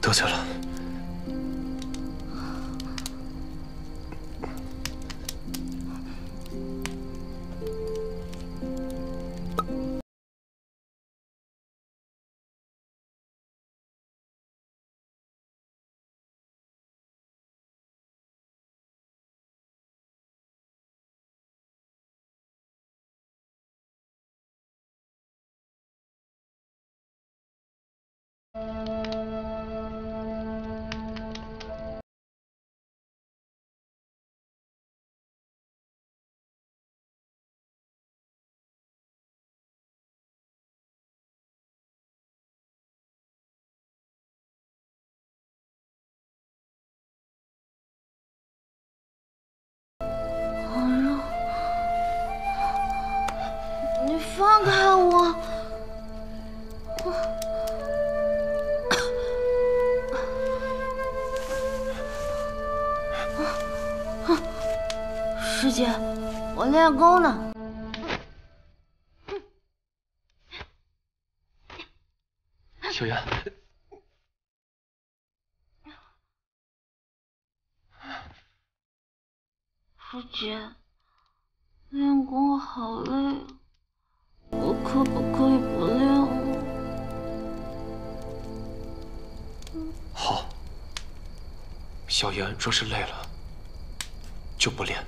得罪了。 你放开我！师姐，我练功呢。 小袁，师姐，练功好累，我可不可以不练了？好，小袁若是累了，就不练。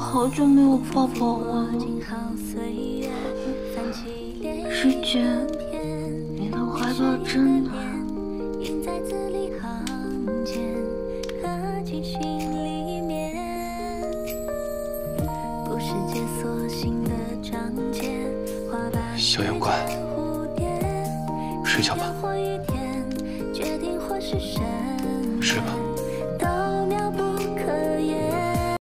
好久没有抱抱我了，师姐，你的怀抱真暖。小杨乖，睡觉吧，睡吧。